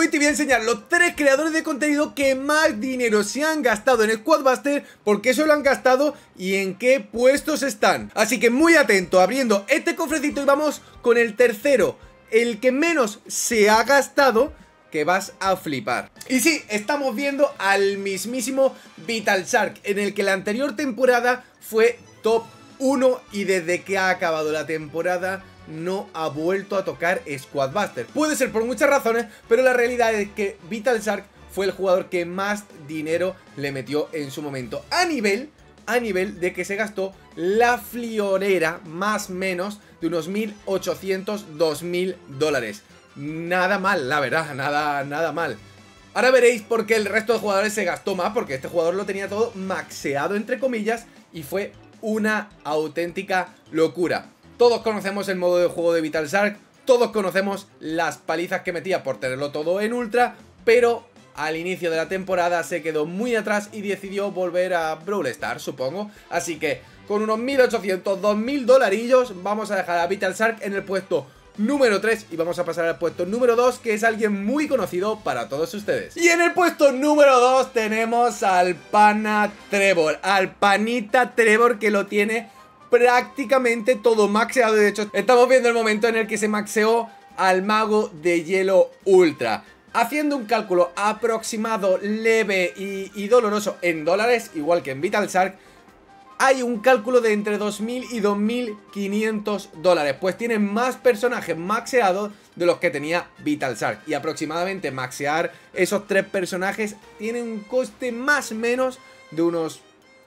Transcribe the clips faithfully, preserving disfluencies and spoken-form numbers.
Hoy te voy a enseñar los tres creadores de contenido que más dinero se han gastado en el Squad Buster, por qué se lo han gastado y en qué puestos están. Así que muy atento, abriendo este cofrecito, y vamos con el tercero, el que menos se ha gastado, que vas a flipar. Y sí, estamos viendo al mismísimo Vital Shark, en el que la anterior temporada fue top uno y desde que ha acabado la temporada no ha vuelto a tocar Squad Buster. Puede ser por muchas razones, pero la realidad es que Vital Shark fue el jugador que más dinero le metió en su momento, a nivel, a nivel de que se gastó la florera más menos de unos mil ochocientos, dos mil dólares. Nada mal, la verdad, nada, nada mal. Ahora veréis por qué el resto de jugadores se gastó más, porque este jugador lo tenía todo maxeado, entre comillas, y fue una auténtica locura. Todos conocemos el modo de juego de Vital Shark, todos conocemos las palizas que metía por tenerlo todo en ultra, pero al inicio de la temporada se quedó muy atrás y decidió volver a Brawl Stars, supongo. Así que con unos mil ochocientos, dos mil dolarillos vamos a dejar a Vital Shark en el puesto número tres y vamos a pasar al puesto número dos, que es alguien muy conocido para todos ustedes. Y en el puesto número dos tenemos al pana Trevor, al panita Trevor, que lo tiene prácticamente todo maxeado. De hecho, estamos viendo el momento en el que se maxeó al mago de hielo ultra. Haciendo un cálculo aproximado, leve y, y doloroso en dólares, igual que en Vital Shark, hay un cálculo de entre dos mil y dos mil quinientos dólares. Pues tiene más personajes maxeados de los que tenía Vital Shark. Y aproximadamente maxear esos tres personajes tiene un coste más o menos de unos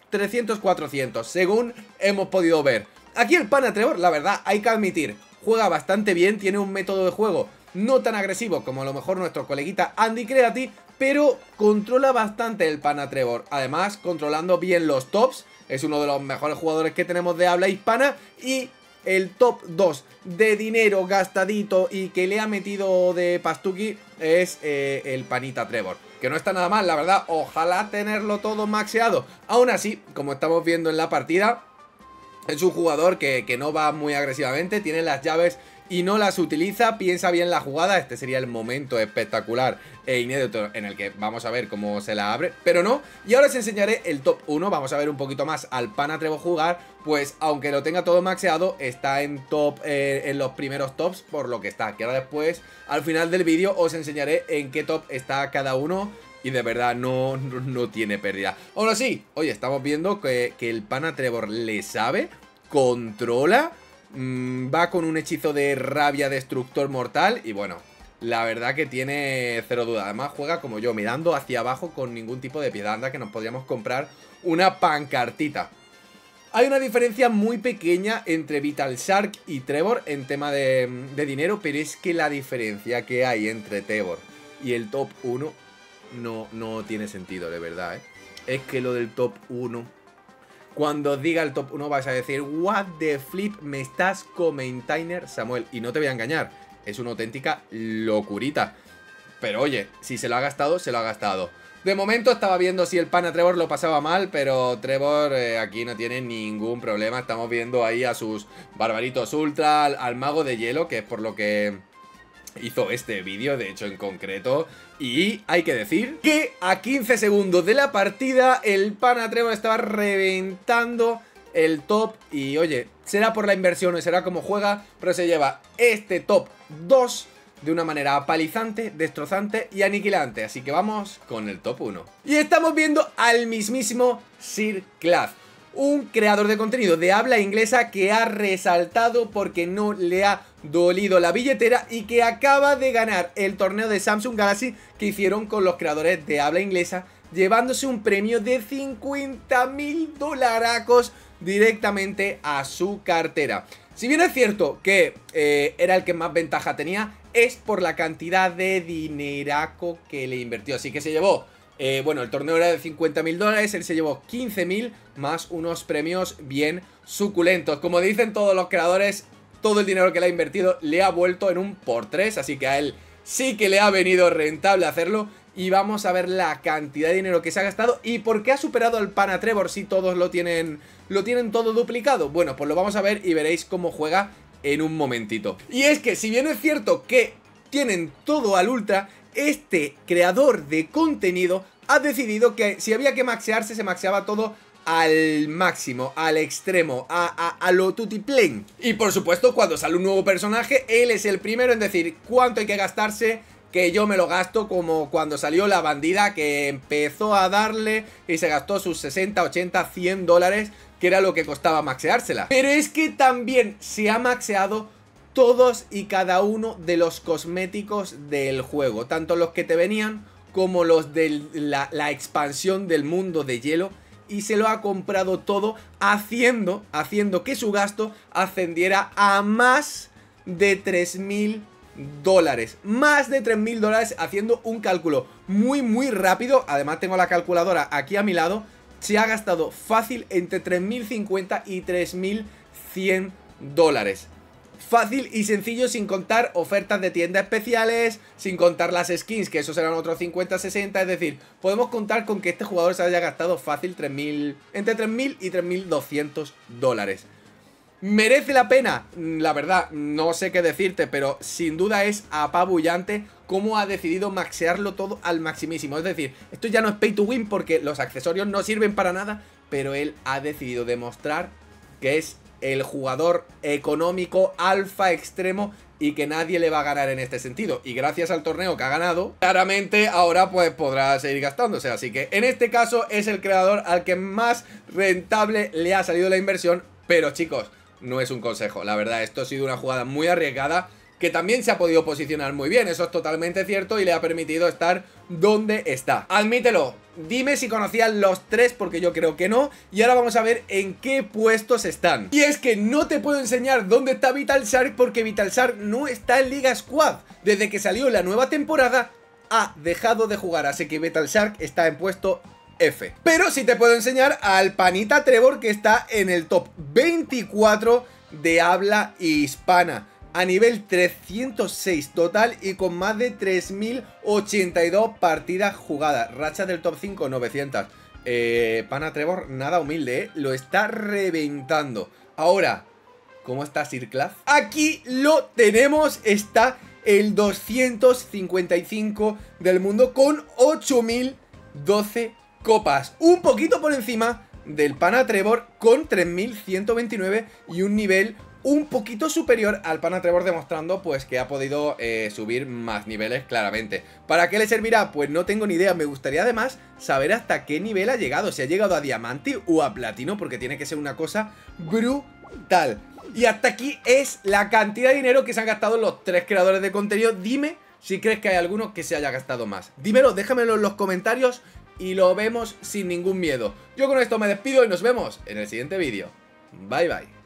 trescientos, cuatrocientos, según hemos podido ver. Aquí el pana Trevor, la verdad, hay que admitir, juega bastante bien, tiene un método de juego no tan agresivo como a lo mejor nuestro coleguita Andy Creati, pero controla bastante el pana Trevor. Además, controlando bien los tops, es uno de los mejores jugadores que tenemos de habla hispana. Y el top dos de dinero gastadito y que le ha metido de pastuki es eh, el panita Trevor, que no está nada mal, la verdad. Ojalá tenerlo todo maxeado. Aún así, como estamos viendo en la partida, es un jugador que, que no va muy agresivamente, tiene las llaves y no las utiliza, piensa bien la jugada. Este sería el momento espectacular e inédito en el que vamos a ver cómo se la abre, pero no. Y ahora os enseñaré el top uno, vamos a ver un poquito más al pana Trevor jugar. Pues aunque lo tenga todo maxeado, está en top, eh, en los primeros tops, por lo que está. Que ahora después, al final del vídeo, os enseñaré en qué top está cada uno. Y de verdad no, no, no tiene pérdida. Ahora sí, oye, estamos viendo que, que el pana Trevor le sabe, controla, va con un hechizo de rabia destructor mortal. Y bueno, la verdad que tiene cero duda. Además juega como yo, mirando hacia abajo con ningún tipo de piedad. Anda que nos podríamos comprar una pancartita. Hay una diferencia muy pequeña entre Vital Shark y Trevor en tema de, de dinero, pero es que la diferencia que hay entre Trevor y el top uno no, no tiene sentido, de verdad, ¿eh? Es que lo del top uno, cuando os diga el top uno vas a decir: what the flip, me estás comentainer, Samuel. Y no te voy a engañar, es una auténtica locurita. Pero oye, si se lo ha gastado, se lo ha gastado. De momento estaba viendo si el pana Trevor lo pasaba mal, pero Trevor eh, aquí no tiene ningún problema. Estamos viendo ahí a sus barbaritos ultra, al, al mago de hielo, que es por lo que hizo este vídeo, de hecho, en concreto. Y hay que decir que a quince segundos de la partida el pana Trevor estaba reventando el top. Y oye, será por la inversión o será como juega, pero se lleva este top dos de una manera apalizante, destrozante y aniquilante. Así que vamos con el top uno. Y estamos viendo al mismísimo Sir Clash, un creador de contenido de habla inglesa que ha resaltado porque no le ha dolido la billetera y que acaba de ganar el torneo de Samsung Galaxy que hicieron con los creadores de habla inglesa, llevándose un premio de cincuenta mil dolaracos directamente a su cartera. Si bien es cierto que eh, era el que más ventaja tenía, es por la cantidad de dineraco que le invirtió. Así que se llevó... Eh, bueno, el torneo era de cincuenta mil dólares, él se llevó quince mil más unos premios bien suculentos. Como dicen todos los creadores, todo el dinero que le ha invertido le ha vuelto en un por tres, así que a él sí que le ha venido rentable hacerlo. Y vamos a ver la cantidad de dinero que se ha gastado y por qué ha superado al pana Trevor si todos lo tienen, lo tienen todo duplicado. Bueno, pues lo vamos a ver y veréis cómo juega en un momentito. Y es que si bien es cierto que tienen todo al ultra, este creador de contenido ha decidido que si había que maxearse, se maxeaba todo al máximo, al extremo, a, a, a lo tutiplén. Y por supuesto, cuando sale un nuevo personaje, él es el primero en decir cuánto hay que gastarse, que yo me lo gasto, como cuando salió la bandida, que empezó a darle y se gastó sus sesenta, ochenta, cien dólares, que era lo que costaba maxeársela. Pero es que también se ha maxeado todos y cada uno de los cosméticos del juego, tanto los que te venían como los de la, la expansión del mundo de hielo, y se lo ha comprado todo, haciendo, haciendo que su gasto ascendiera a más de tres mil dólares. Más de tres mil dólares, haciendo un cálculo muy, muy rápido. Además, tengo la calculadora aquí a mi lado. Se ha gastado fácil entre tres mil cincuenta y tres mil cien dólares. Fácil y sencillo, sin contar ofertas de tiendas especiales, sin contar las skins, que esos serán otros cincuenta, sesenta. Es decir, podemos contar con que este jugador se haya gastado fácil tres mil, entre tres mil y tres mil doscientos dólares. ¿Merece la pena? La verdad, no sé qué decirte, pero sin duda es apabullante cómo ha decidido maxearlo todo al maximísimo. Es decir, esto ya no es pay to win, porque los accesorios no sirven para nada, pero él ha decidido demostrar que es el jugador económico alfa extremo y que nadie le va a ganar en este sentido. Y gracias al torneo que ha ganado, claramente ahora pues podrá seguir gastándose. Así que en este caso es el creador al que más rentable le ha salido la inversión. Pero chicos, no es un consejo. La verdad, esto ha sido una jugada muy arriesgada, que también se ha podido posicionar muy bien, eso es totalmente cierto, y le ha permitido estar donde está. Admítelo, dime si conocían los tres, porque yo creo que no. Y ahora vamos a ver en qué puestos están. Y es que no te puedo enseñar dónde está Vital Shark, porque Vital Shark no está en Liga Squad. Desde que salió la nueva temporada ha dejado de jugar, así que Vital Shark está en puesto F. Pero sí te puedo enseñar al panita Trevor, que está en el top veinticuatro de habla hispana, a nivel trescientos seis total y con más de tres mil ochenta y dos partidas jugadas. Racha del top cinco, novecientos. Eh, pana Trevor, nada humilde, ¿eh? Lo está reventando. Ahora, ¿cómo está Sir Clash? Aquí lo tenemos, está el doscientos cincuenta y cinco del mundo con ocho mil doce copas. Un poquito por encima del pana Trevor con tres mil ciento veintinueve y un nivel un poquito superior al pana Trevor, demostrando pues que ha podido eh, subir más niveles claramente. ¿Para qué le servirá? Pues no tengo ni idea. Me gustaría además saber hasta qué nivel ha llegado, si ha llegado a diamante o a platino, porque tiene que ser una cosa brutal. Y hasta aquí es la cantidad de dinero que se han gastado los tres creadores de contenido. Dime si crees que hay alguno que se haya gastado más. Dímelo, déjamelo en los comentarios y lo vemos sin ningún miedo. Yo con esto me despido y nos vemos en el siguiente vídeo. Bye bye.